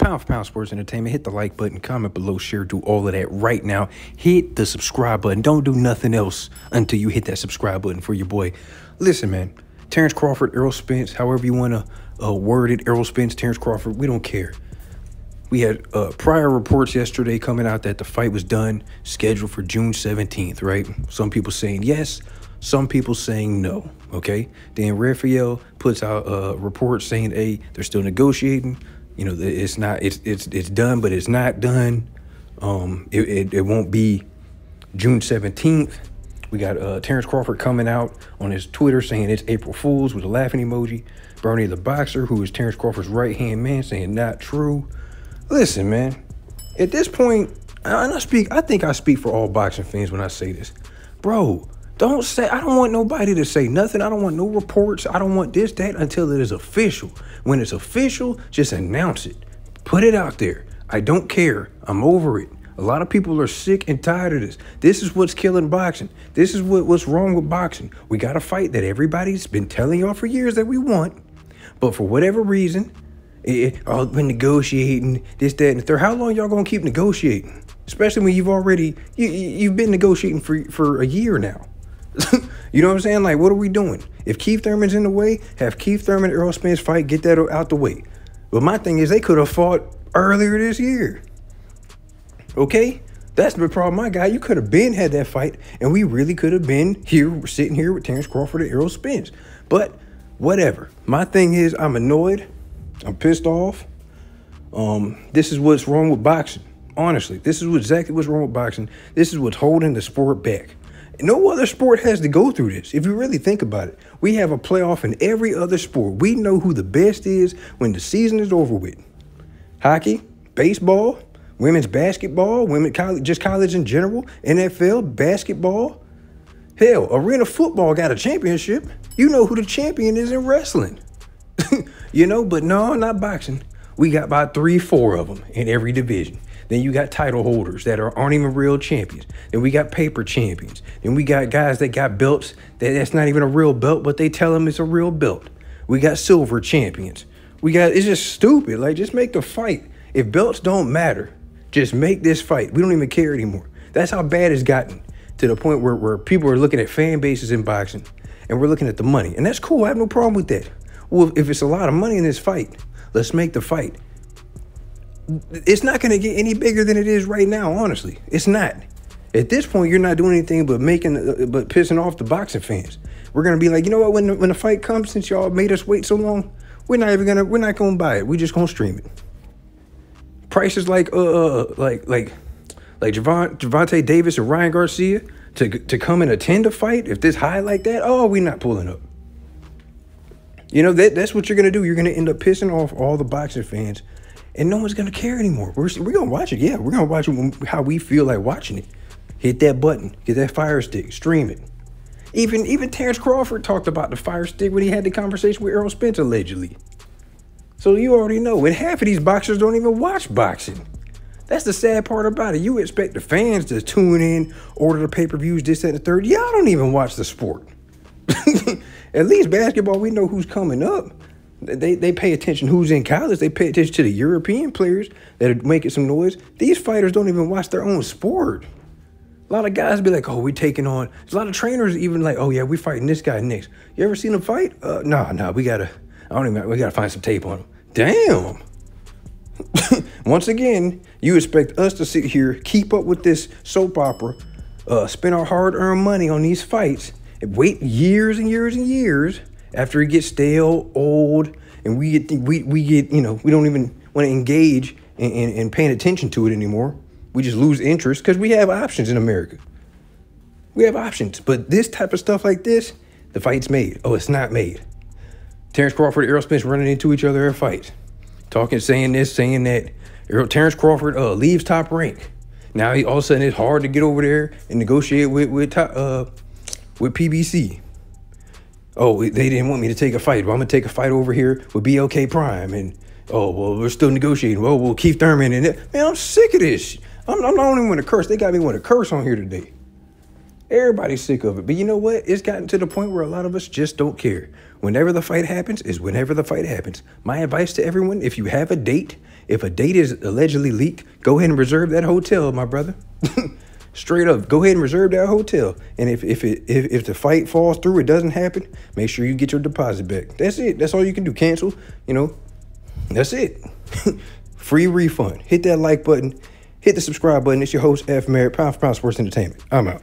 Pound for Pound Sports Entertainment. Hit the like button, comment below, share, do all of that right now. Hit the subscribe button. Don't do nothing else until you hit that subscribe button for your boy. Listen, man, Terence Crawford, Errol Spence, however you want to word it, Errol Spence, Terence Crawford, we don't care. We had prior reports yesterday coming out that the fight was done, scheduled for June 17th, right? Some people saying yes, some people saying no, okay? Dan Rafael puts out a report saying, hey, they're still negotiating. You know, it's done, but it's not done. It won't be June 17th. We got Terence Crawford coming out on his Twitter saying it's April Fool's with a laughing emoji. Bernie the Boxer, who is Terence Crawford's right-hand man, saying not true. Listen, man, at this point, and I think I speak for all boxing fans when I say this. Bro, don't say, I don't want nobody to say nothing. I don't want no reports. I don't want this, that, until it is official. When it's official, just announce it. Put it out there. I don't care. I'm over it. A lot of people are sick and tired of this. This is what's killing boxing. This is what's wrong with boxing. We got a fight that everybody's been telling y'all for years that we want, but for whatever reason, I've been negotiating this, that, and the third. How long y'all gonna keep negotiating? Especially when you've already you've been negotiating for a year now. You know what I'm saying? Like, what are we doing? If Keith Thurman's in the way, have Keith Thurman, Errol Spence fight, get that out the way. But my thing is, they could have fought earlier this year. Okay, that's the problem, my guy. You could have been had that fight, and we really could have been here, sitting here with Terence Crawford and Errol Spence. But whatever. My thing is, I'm annoyed. I'm pissed off. This is what's wrong with boxing. Honestly, this is exactly what's wrong with boxing. This is what's holding the sport back. No other sport has to go through this. If you really think about it, we have a playoff in every other sport. We know who the best is when the season is over with. Hockey, baseball, women's basketball, just college in general, NFL, basketball. Hell, arena football got a championship. You know who the champion is in wrestling. You know, but no, not boxing. We got about 3-4 of them in every division. Then you got title holders that aren't even real champions. Then we got paper champions. Then we got guys that got belts that's not even a real belt, but they tell them it's a real belt. We got silver champions. It's just stupid. Like, just make the fight. If belts don't matter, just make this fight. We don't even care anymore. That's how bad it's gotten, to the point where people are looking at fan bases in boxing, and we're looking at the money. And that's cool. I have no problem with that. Well, if it's a lot of money in this fight, let's make the fight. It's not going to get any bigger than it is right now, honestly. It's not. At this point, you're not doing anything but pissing off the boxing fans. We're going to be like, you know what? When the fight comes, since y'all made us wait so long, we're not going to buy it. We're just going to stream it. Prices like Gervonta Davis and Ryan Garcia to come and attend a fight. If this high like that, oh, we're not pulling up. You know, that's what you're going to do. You're going to end up pissing off all the boxing fans, and no one's going to care anymore. We're going to watch it. Yeah, we're going to watch it how we feel like watching it. Hit that button. Get that fire stick. Stream it. Even Terence Crawford talked about the fire stick when he had the conversation with Errol Spence, allegedly. So you already know. And half of these boxers don't even watch boxing. That's the sad part about it. You expect the fans to tune in, order the pay-per-views, this, that, and the third. Y'all don't even watch the sport. At least basketball, we know who's coming up. They pay attention who's in college. They pay attention to the European players that are making some noise. These fighters don't even watch their own sport. A lot of guys be like, oh, we're taking on. There's a lot of trainers even like, oh, yeah, we're fighting this guy next. You ever seen him fight? Nah, we got to find some tape on him. Damn. Once again, you expect us to sit here, keep up with this soap opera, spend our hard-earned money on these fights, wait years and years and years after it gets stale, old, and we get, you know, we don't even want to engage in paying attention to it anymore. We just lose interest because we have options in America. We have options. But this type of stuff like this, the fight's made. Oh, it's not made. Terence Crawford and Errol Spence running into each other at fights. Talking, saying this, saying that. Terence Crawford leaves Top Rank. Now, all of a sudden, it's hard to get over there and negotiate with PBC. Oh, they didn't want me to take a fight. Well, I'm going to take a fight over here with BLK Prime. And, oh, well, we're still negotiating. Well, we'll Keith Thurman. And man, I'm sick of this. I'm not only going to curse. They got me want to curse on here today. Everybody's sick of it. But you know what? It's gotten to the point where a lot of us just don't care. Whenever the fight happens is whenever the fight happens. My advice to everyone, if you have a date, if a date is allegedly leaked, go ahead and reserve that hotel, my brother. Straight up, go ahead and reserve that hotel. And if the fight falls through, it doesn't happen, make sure you get your deposit back. That's it. That's all you can do. Cancel, you know, that's it. Free refund. Hit that like button. Hit the subscribe button. It's your host, F Merritt, Pound for Pound Sports Entertainment. I'm out.